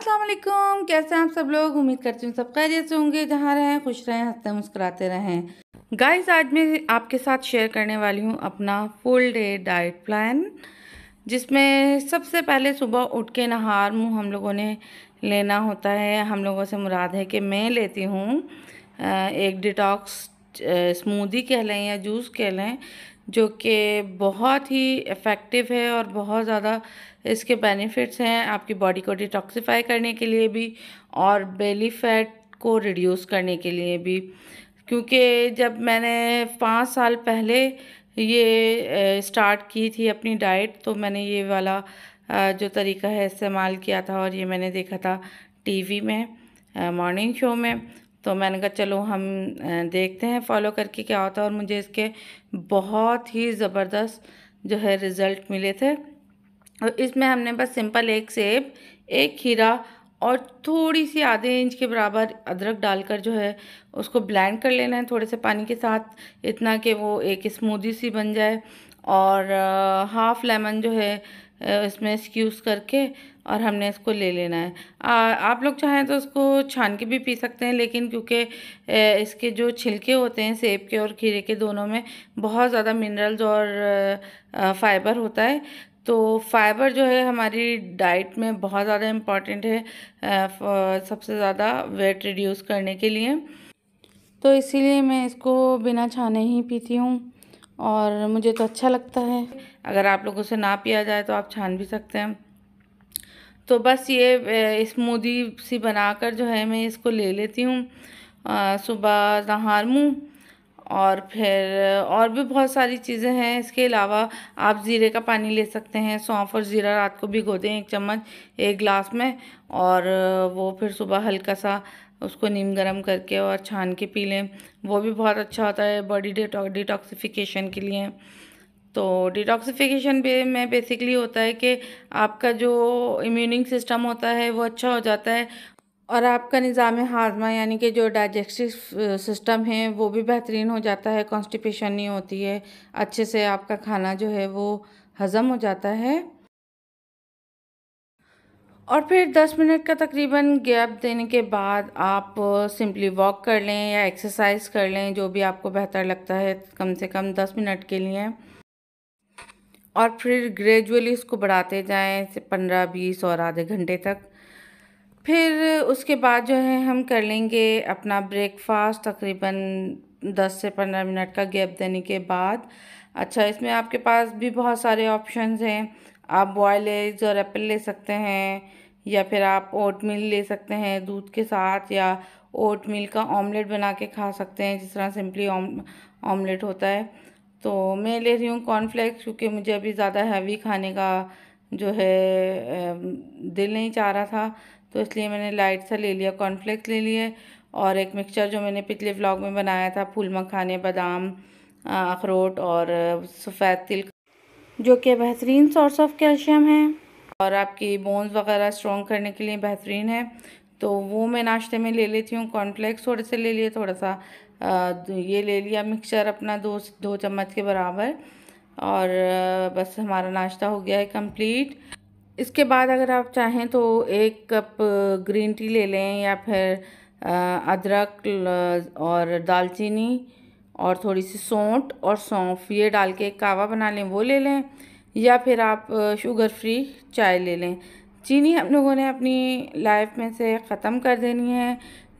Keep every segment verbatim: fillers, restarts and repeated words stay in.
अस्सलाम वालेकुम, कैसे हैं आप सब लोग। उम्मीद करती हूँ सब खैरियत से होंगे, जहाँ रहें खुश रहें, हंसते मुस्कुराते रहें। गाइस, आज मैं आपके साथ शेयर करने वाली हूँ अपना फुल डे डाइट प्लान, जिसमें सबसे पहले सुबह उठ के नहार मुँह हम लोगों ने लेना होता है। हम लोगों से मुराद है कि मैं लेती हूँ एक डिटॉक्स स्मूदी कह लें या जूस कह लें, जो कि बहुत ही इफ़ेक्टिव है और बहुत ज़्यादा इसके बेनिफिट्स हैं आपकी बॉडी को डिटॉक्सीफाई करने के लिए भी और बेली फैट को रिड्यूस करने के लिए भी। क्योंकि जब मैंने पाँच साल पहले ये स्टार्ट की थी अपनी डाइट, तो मैंने ये वाला जो तरीका है इस्तेमाल किया था और ये मैंने देखा था टीवी में मॉर्निंग शो में, तो मैंने कहा चलो हम देखते हैं फॉलो करके क्या होता है। और मुझे इसके बहुत ही ज़बरदस्त जो है रिज़ल्ट मिले थे। और इसमें हमने बस सिंपल एक सेब, एक खीरा और थोड़ी सी आधे इंच के बराबर अदरक डालकर जो है उसको ब्लेंड कर लेना है थोड़े से पानी के साथ, इतना कि वो एक स्मूदी सी बन जाए। और हाफ़ लेमन जो है इसमें स्क्यूज़ करके और हमने इसको ले लेना है। आ, आप लोग चाहें तो इसको छान के भी पी सकते हैं, लेकिन क्योंकि इसके जो छिलके होते हैं सेब के और खीरे के, दोनों में बहुत ज़्यादा मिनरल्स और फाइबर होता है। तो फाइबर जो है हमारी डाइट में बहुत ज़्यादा इम्पॉर्टेंट है सबसे ज़्यादा वेट रिड्यूस करने के लिए, तो इसीलिए मैं इसको बिना छाने ही पीती हूँ और मुझे तो अच्छा लगता है। अगर आप लोगों से ना पिया जाए तो आप छान भी सकते हैं। तो बस ये स्मूदी सी बनाकर जो है मैं इसको ले लेती हूँ सुबह नहार मुँह। और फिर और भी बहुत सारी चीज़ें हैं, इसके अलावा आप ज़ीरे का पानी ले सकते हैं। सौंफ और ज़ीरा रात को भिगो दें एक चम्मच एक गिलास में, और वो फिर सुबह हल्का सा उसको नीम गर्म करके और छान के पी लें, वो भी बहुत अच्छा होता है बॉडी डिटॉक्सिफिकेशन के लिए। तो डिटॉक्सिफिकेशन पे में बेसिकली होता है कि आपका जो इम्यूनिंग सिस्टम होता है वो अच्छा हो जाता है और आपका निज़ाम हाजमा यानी कि जो डाइजेस्टिव सिस्टम है वो भी बेहतरीन हो जाता है, कॉन्स्टिपेशन नहीं होती है, अच्छे से आपका खाना जो है वो हज़म हो जाता है। और फिर दस मिनट का तकरीबन गैप देने के बाद आप सिंपली वॉक कर लें या एक्सरसाइज कर लें, जो भी आपको बेहतर लगता है, कम से कम दस मिनट के लिए। और फिर ग्रेजुअली इसको बढ़ाते जाएं से पंद्रह बीस और आधे घंटे तक। फिर उसके बाद जो है हम कर लेंगे अपना ब्रेकफास्ट तकरीबन दस से पंद्रह मिनट का गैप देने के बाद। अच्छा, इसमें आपके पास भी बहुत सारे ऑप्शंस हैं, आप बॉयल एग्स और एप्पल ले सकते हैं या फिर आप ओट मिल ले सकते हैं दूध के साथ, या ओट मिल का ऑमलेट बना के खा सकते हैं जिस तरह सिंपली ऑमलेट होता है। तो मैं ले रही हूँ कॉर्नफ्लेक्स, क्योंकि मुझे अभी ज़्यादा हैवी खाने का जो है दिल नहीं चाह रहा था, तो इसलिए मैंने लाइट सा ले लिया, कॉर्नफ्लेक्स ले लिए। और एक मिक्सचर जो मैंने पिछले व्लॉग में बनाया था, फूल मखाने, बादाम, अखरोट और सफ़ेद तिल, जो कि बेहतरीन सोर्स ऑफ कैल्शियम है और आपकी बोन्स वगैरह स्ट्रॉन्ग करने के लिए बेहतरीन है, तो वो मैं नाश्ते में ले लेती हूँ। कॉर्नफ्लेक्स थोड़े से ले लिए, थोड़ा सा ये ले लिया मिक्सचर अपना दो दो चम्मच के बराबर, और बस हमारा नाश्ता हो गया है कंप्लीट। इसके बाद अगर आप चाहें तो एक कप ग्रीन टी ले लें या फिर अदरक और दालचीनी और थोड़ी सी सौंठ और सौंफ ये डाल के कावा बना लें, वो ले लें, या फिर आप शुगर फ्री चाय ले लें। चीनी हम लोगों ने अपनी लाइफ में से ख़त्म कर देनी है,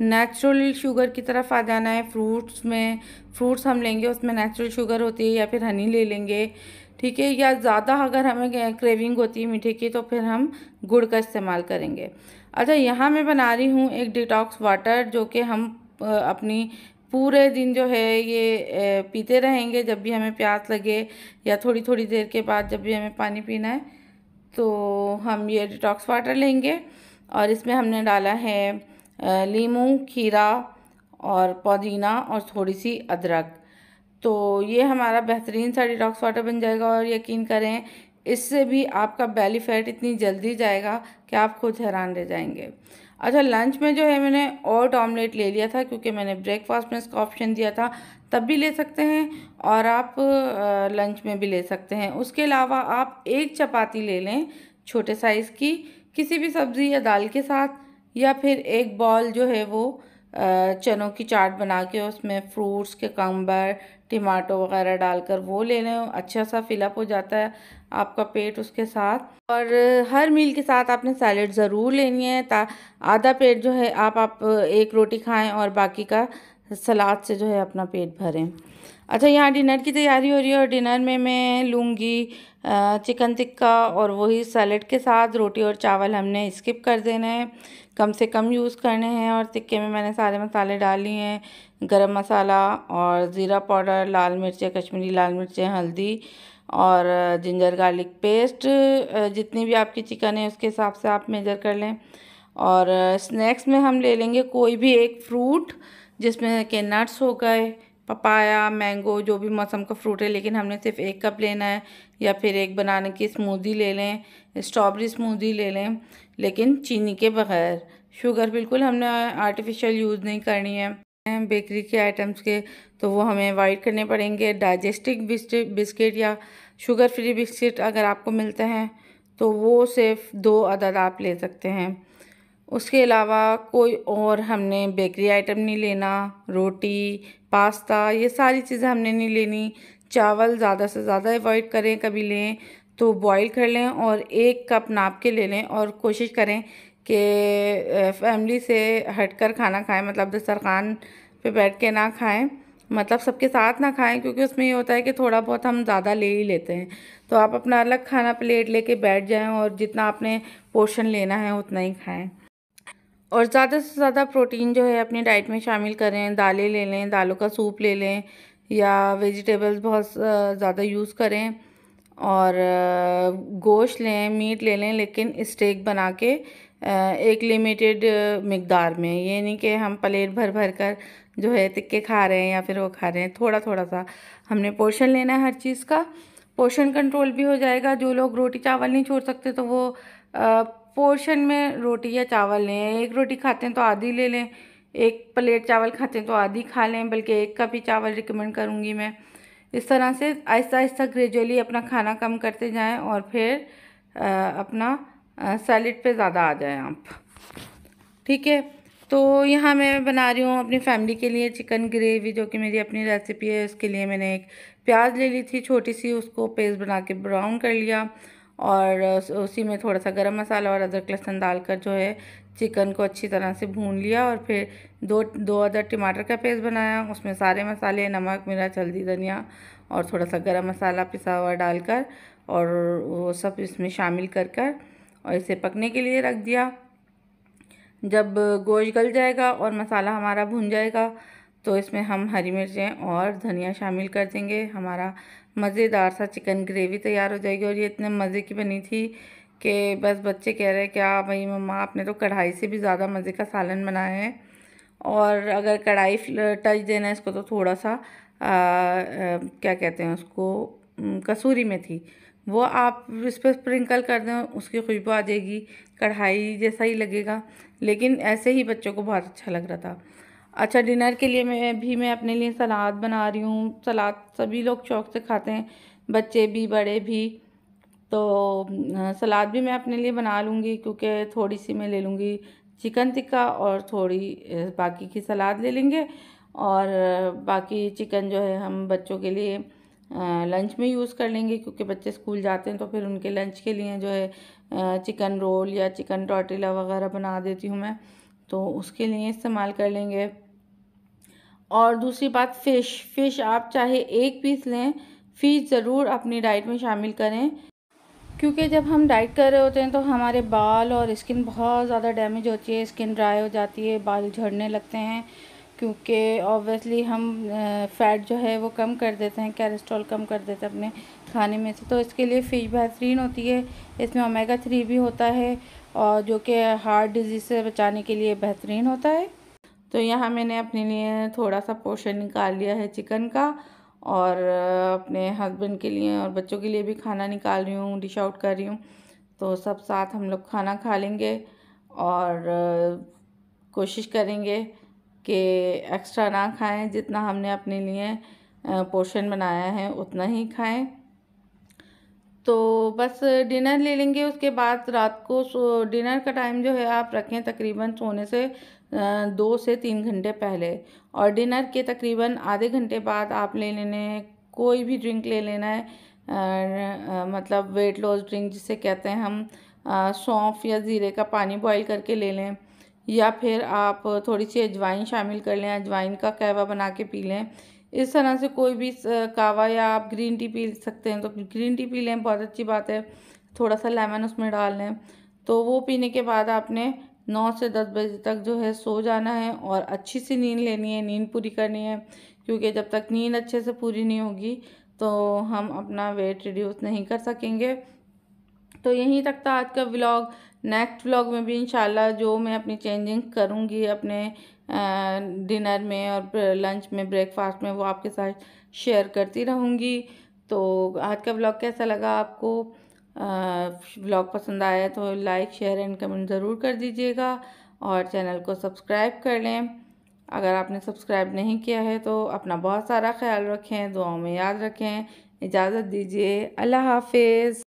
नेचुरल शुगर की तरफ आ जाना है। फ्रूट्स में फ्रूट्स हम लेंगे उसमें नेचुरल शुगर होती है, या फिर हनी ले लेंगे, ठीक है। या ज़्यादा अगर हमें क्रेविंग होती है मीठे की तो फिर हम गुड़ का इस्तेमाल करेंगे। अच्छा, यहाँ मैं बना रही हूँ एक डिटॉक्स वाटर, जो कि हम अपनी पूरे दिन जो है ये पीते रहेंगे जब भी हमें प्यास लगे या थोड़ी थोड़ी देर के बाद जब भी हमें पानी पीना है, तो हम ये डिटॉक्स वाटर लेंगे। और इसमें हमने डाला है लीमू, खीरा और पुदीना और थोड़ी सी अदरक, तो ये हमारा बेहतरीन सा डिटॉक्स वाटर बन जाएगा। और यकीन करें, इससे भी आपका बेली फैट इतनी जल्दी जाएगा कि आप खुद हैरान रह जाएंगे। अच्छा, लंच में जो है मैंने ओट ऑमलेट ले लिया था, क्योंकि मैंने ब्रेकफास्ट में इसका ऑप्शन दिया था, तब भी ले सकते हैं और आप लंच में भी ले सकते हैं। उसके अलावा आप एक चपाती ले लें छोटे साइज़ की, किसी भी सब्ज़ी या दाल के साथ, या फिर एक बॉल जो है वो चनों की चाट बना के उसमें फ्रूट्स के कम्बर टमाटो वगैरह डालकर वो ले लें। अच्छा सा फिलअप हो जाता है आपका पेट उसके साथ। और हर मील के साथ आपने सैलेड ज़रूर लेनी है, ता आधा पेट जो है आप आप एक रोटी खाएं और बाकी का सलाद से जो है अपना पेट भरें। अच्छा, यहाँ डिनर की तैयारी हो रही है और डिनर में मैं लूँगी चिकन टिक्का, और वही सैलेड के साथ रोटी और चावल हमने स्किप कर देना है, कम से कम यूज़ करने हैं। और टिक्के में मैंने सारे मसाले डाल लिए हैं, गरम मसाला और ज़ीरा पाउडर, लाल मिर्चें, कश्मीरी लाल मिर्चें, हल्दी और जिंजर गार्लिक पेस्ट। जितनी भी आपकी चिकन है उसके हिसाब से आप मेजर कर लें। और स्नैक्स में हम ले लेंगे कोई भी एक फ्रूट, जिसमें के नट्स हो गए, पपाया, मैंगो, जो भी मौसम का फ्रूट है, लेकिन हमने सिर्फ एक कप लेना है, या फिर एक बनाना की स्मूदी ले लें, स्ट्रॉबेरी स्मूदी ले लें, लेकिन चीनी के बग़ैर। शुगर बिल्कुल हमने आर्टिफिशियल यूज़ नहीं करनी है। बेकरी के आइटम्स के तो वो हमें अवॉइड करने पड़ेंगे। डाइजेस्टिक बिस्किट या शुगर फ्री बिस्किट अगर आपको मिलते हैं तो वो सिर्फ दो अदद आप ले सकते हैं। उसके अलावा कोई और हमने बेकरी आइटम नहीं लेना, रोटी, पास्ता, ये सारी चीज़ें हमने नहीं लेनी। चावल ज़्यादा से ज़्यादा अवॉइड करें, कभी लें तो बॉईल कर लें और एक कप नाप के ले लें। और कोशिश करें कि फैमिली से हटकर खाना खाएं, मतलब दस्तरखान पे बैठ के ना खाएं, मतलब सबके साथ ना खाएं, क्योंकि उसमें ये होता है कि थोड़ा बहुत हम ज़्यादा ले ही लेते हैं। तो आप अपना अलग खाना प्लेट लेके बैठ जाएं और जितना आपने पोर्शन लेना है उतना ही खाएँ। और ज़्यादा से ज़्यादा प्रोटीन जो है अपनी डाइट में शामिल करें। दालें ले लें, दालों का सूप ले लें, या वेजिटेबल्स बहुत ज़्यादा यूज़ करें। और गोश्त लें, मीट ले लें, लेकिन स्टेक बना के एक लिमिटेड मिकदार में। ये नहीं कि हम प्लेट भर भर कर जो है तिक्के खा रहे हैं या फिर वो खा रहे हैं, थोड़ा थोड़ा सा हमने पोर्शन लेना है हर चीज़ का। पोर्शन कंट्रोल भी हो जाएगा। जो लोग रोटी चावल नहीं छोड़ सकते तो वो आ, पोर्शन में रोटी या चावल लें। एक रोटी खाते हैं तो आधी ले लें, एक प्लेट चावल खाते हैं तो आधी खा लें, बल्कि एक कप ही चावल रिकमेंड करूँगी मैं। इस तरह से आहिस्ता आहिस्ता ग्रेजुअली अपना खाना कम करते जाएं और फिर आ, अपना सैलेड पे ज़्यादा आ जाएं आप। ठीक है, तो यहाँ मैं बना रही हूँ अपनी फैमिली के लिए चिकन ग्रेवी, जो कि मेरी अपनी रेसिपी है। उसके लिए मैंने एक प्याज ले ली थी छोटी सी, उसको पेस्ट बना के ब्राउन कर लिया और उसी में थोड़ा सा गरम मसाला और अदरक लहसुन डालकर जो है चिकन को अच्छी तरह से भून लिया। और फिर दो दो अदर टमाटर का पेस्ट बनाया, उसमें सारे मसाले, नमक, मिर्च, हल्दी, धनिया और थोड़ा सा गरम मसाला पिसा हुआ डालकर और वो सब इसमें शामिल कर कर और इसे पकने के लिए रख दिया। जब गोश्त गल जाएगा और मसाला हमारा भून जाएगा तो इसमें हम हरी मिर्चें और धनिया शामिल कर देंगे। हमारा मज़ेदार सा चिकन ग्रेवी तैयार हो जाएगी। और ये इतने मज़े की बनी थी कि बस बच्चे कह रहे हैं क्या भाई मम्मा आपने तो कढ़ाई से भी ज़्यादा मज़े का सालन बनाया है। और अगर कढ़ाई टच देना है इसको तो थोड़ा सा आ, आ, क्या कहते हैं उसको, कसूरी मेथी, वो आप इस पर स्प्रिंकल कर दें, उसकी खुशबू आ जाएगी, कढ़ाई जैसा ही लगेगा। लेकिन ऐसे ही बच्चों को बहुत अच्छा लग रहा था। अच्छा, डिनर के लिए मैं भी मैं अपने लिए सलाद बना रही हूँ। सलाद सभी लोग शौक़ से खाते हैं, बच्चे भी बड़े भी, तो सलाद भी मैं अपने लिए बना लूँगी, क्योंकि थोड़ी सी मैं ले लूँगी चिकन टिक्का और थोड़ी बाकी की सलाद ले लेंगे। और बाकी चिकन जो है हम बच्चों के लिए लंच में यूज़ कर लेंगे, क्योंकि बच्चे स्कूल जाते हैं तो फिर उनके लंच के लिए जो है चिकन रोल या चिकन टॉर्टिला वगैरह बना देती हूँ मैं, तो उसके लिए इस्तेमाल कर लेंगे। और दूसरी बात, फ़िश फ़िश आप चाहे एक पीस लें, फ़िश ज़रूर अपनी डाइट में शामिल करें, क्योंकि जब हम डाइट कर रहे होते हैं तो हमारे बाल और स्किन बहुत ज़्यादा डैमेज होती है, स्किन ड्राई हो जाती है, बाल झड़ने लगते हैं, क्योंकि ऑब्वियसली हम फ़ैट जो है वो कम कर देते हैं, कोलेस्ट्रॉल कम कर देते हैं अपने खाने में से। तो इसके लिए फ़िश बेहतरीन होती है, इसमें ओमेगा थ्री भी होता है और जो कि हार्ट डिजीज़ से बचाने के लिए बेहतरीन होता है। तो यहाँ मैंने अपने लिए थोड़ा सा पोर्शन निकाल लिया है चिकन का, और अपने हस्बैंड के लिए और बच्चों के लिए भी खाना निकाल रही हूँ, डिश आउट कर रही हूँ, तो सब साथ हम लोग खाना खा लेंगे। और कोशिश करेंगे कि एक्स्ट्रा ना खाएं, जितना हमने अपने लिए पोर्शन बनाया है उतना ही खाएं। तो बस डिनर ले लेंगे। उसके बाद रात को सो डिनर का टाइम जो है आप रखें तकरीबन सोने से दो से तीन घंटे पहले, और डिनर के तकरीबन आधे घंटे बाद आप ले लेने कोई भी ड्रिंक ले लेना है, आ, आ, मतलब वेट लॉस ड्रिंक जिसे कहते हैं हम, सौंफ या ज़ीरे का पानी बॉईल करके ले लें, या फिर आप थोड़ी सी अजवाइन शामिल कर लें, अजवाइन का कहवा बना के पी लें। इस तरह से कोई भी कावा, या आप ग्रीन टी पी सकते हैं तो ग्रीन टी पी लें, बहुत अच्छी बात है, थोड़ा सा लेमन उसमें डाल लें। तो वो पीने के बाद आपने नौ से दस बजे तक जो है सो जाना है और अच्छी सी नींद लेनी है, नींद पूरी करनी है, क्योंकि जब तक नींद अच्छे से पूरी नहीं होगी तो हम अपना वेट रिड्यूस नहीं कर सकेंगे। तो यहीं तक था आज का व्लॉग। नेक्स्ट व्लॉग में भी इंशाल्लाह जो मैं अपनी चेंजिंग करूँगी अपने डिनर में और लंच में, ब्रेकफास्ट में, वो आपके साथ शेयर करती रहूँगी। तो आज का व्लॉग कैसा लगा आपको? व्लॉग पसंद आया तो लाइक, शेयर एंड कमेंट ज़रूर कर दीजिएगा, और चैनल को सब्सक्राइब कर लें अगर आपने सब्सक्राइब नहीं किया है। तो अपना बहुत सारा ख्याल रखें, दुआओं में याद रखें। इजाज़त दीजिए, अल्लाह हाफिज़।